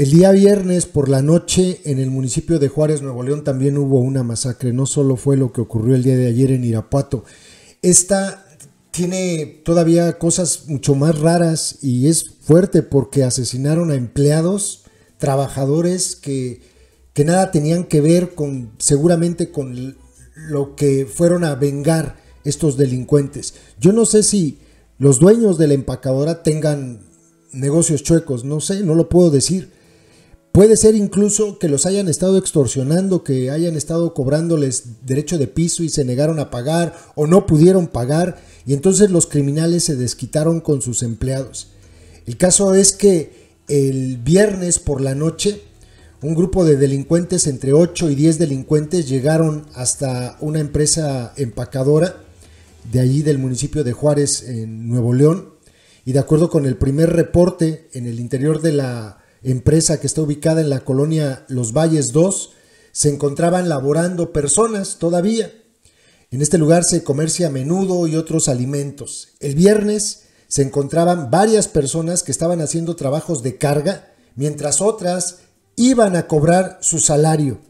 El día viernes por la noche en el municipio de Juárez, Nuevo León, también hubo una masacre. No solo fue lo que ocurrió el día de ayer en Irapuato. Esta tiene todavía cosas mucho más raras y es fuerte porque asesinaron a empleados, trabajadores que nada tenían que ver con, seguramente con lo que fueron a vengar estos delincuentes. Yo no sé si los dueños de la empacadora tengan negocios chuecos, no sé, no lo puedo decir. Puede ser incluso que los hayan estado extorsionando, que hayan estado cobrándoles derecho de piso y se negaron a pagar o no pudieron pagar y entonces los criminales se desquitaron con sus empleados. El caso es que el viernes por la noche un grupo de delincuentes, entre 8 y 10 delincuentes, llegaron hasta una empresa empacadora de allí del municipio de Juárez en Nuevo León y de acuerdo con el primer reporte en el interior de la empresa que está ubicada en la colonia Los Valles 2, se encontraban laborando personas todavía. En este lugar se comercia menudo y otros alimentos. El viernes se encontraban varias personas que estaban haciendo trabajos de carga, mientras otras iban a cobrar su salario.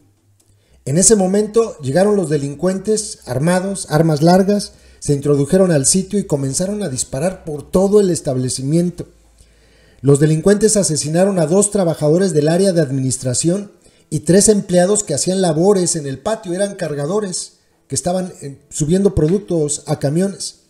En ese momento llegaron los delincuentes armados, armas largas, se introdujeron al sitio y comenzaron a disparar por todo el establecimiento. Los delincuentes asesinaron a 2 trabajadores del área de administración y 3 empleados que hacían labores en el patio, eran cargadores que estaban subiendo productos a camiones.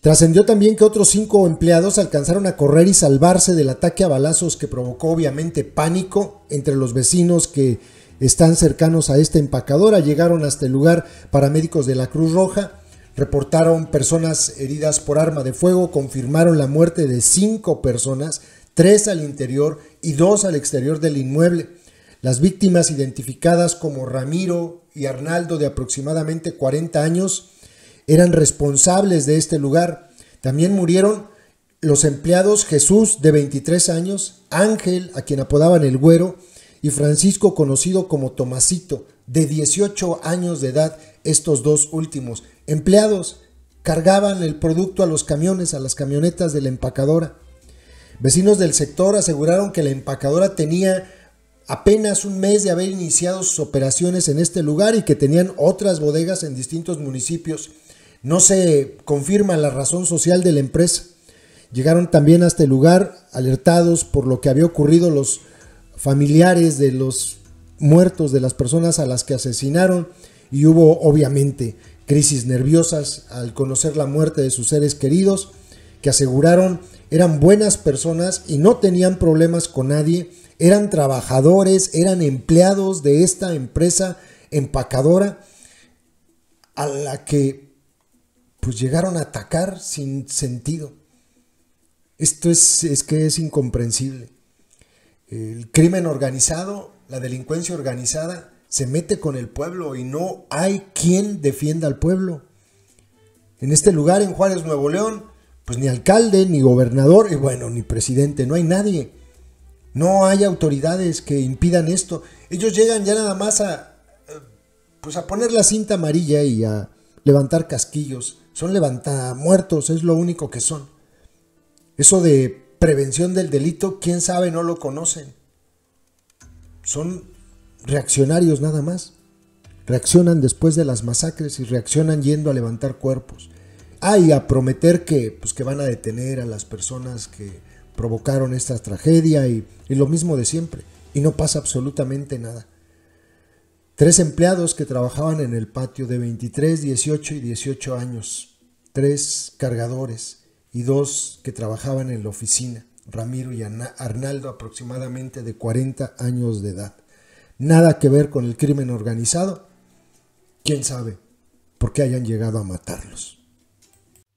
Trascendió también que otros 5 empleados alcanzaron a correr y salvarse del ataque a balazos que provocó obviamente pánico entre los vecinos que están cercanos a esta empacadora. Llegaron hasta el lugar paramédicos de la Cruz Roja. Reportaron personas heridas por arma de fuego, confirmaron la muerte de 5 personas, 3 al interior y 2 al exterior del inmueble. Las víctimas identificadas como Ramiro y Arnaldo, de aproximadamente 40 años, eran responsables de este lugar. También murieron los empleados Jesús, de 23 años, Ángel, a quien apodaban el Güero, y Francisco, conocido como Tomasito, de 18 años de edad. Estos 2 últimos empleados cargaban el producto a los camiones, a las camionetas de la empacadora. Vecinos del sector aseguraron que la empacadora tenía apenas un mes de haber iniciado sus operaciones en este lugar y que tenían otras bodegas en distintos municipios. No se confirma la razón social de la empresa. Llegaron también a este lugar alertados por lo que había ocurrido los familiares de los muertos, de las personas a las que asesinaron, y hubo obviamente crisis nerviosas al conocer la muerte de sus seres queridos, que aseguraron eran buenas personas y no tenían problemas con nadie, eran trabajadores, eran empleados de esta empresa empacadora a la que pues llegaron a atacar sin sentido. Esto es que es incomprensible. El crimen organizado, la delincuencia organizada, se mete con el pueblo y no hay quien defienda al pueblo. En este lugar, en Juárez, Nuevo León, pues ni alcalde, ni gobernador, y bueno, ni presidente, no hay nadie. No hay autoridades que impidan esto. Ellos llegan ya nada más a poner la cinta amarilla y a levantar casquillos. Son levantamuertos, es lo único que son. Eso de prevención del delito, quién sabe, no lo conocen. Son reaccionarios nada más, reaccionan después de las masacres y reaccionan yendo a levantar cuerpos, y a prometer que van a detener a las personas que provocaron esta tragedia y lo mismo de siempre, y no pasa absolutamente nada. 3 empleados que trabajaban en el patio, de 23, 18 y 18 años, 3 cargadores y 2 que trabajaban en la oficina, Ramiro y Arnaldo, aproximadamente de 40 años de edad. Nada que ver con el crimen organizado. ¿Quién sabe por qué hayan llegado a matarlos?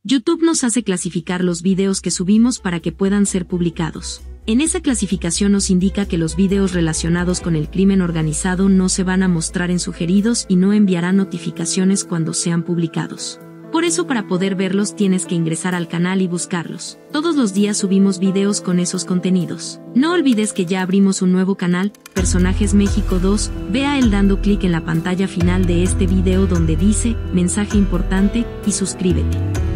YouTube nos hace clasificar los videos que subimos para que puedan ser publicados. En esa clasificación nos indica que los videos relacionados con el crimen organizado no se van a mostrar en sugeridos y no enviará notificaciones cuando sean publicados. Por eso, para poder verlos tienes que ingresar al canal y buscarlos. Todos los días subimos videos con esos contenidos. No olvides que ya abrimos un nuevo canal, Personajes México 2, vea él dando clic en la pantalla final de este video donde dice, mensaje importante, y suscríbete.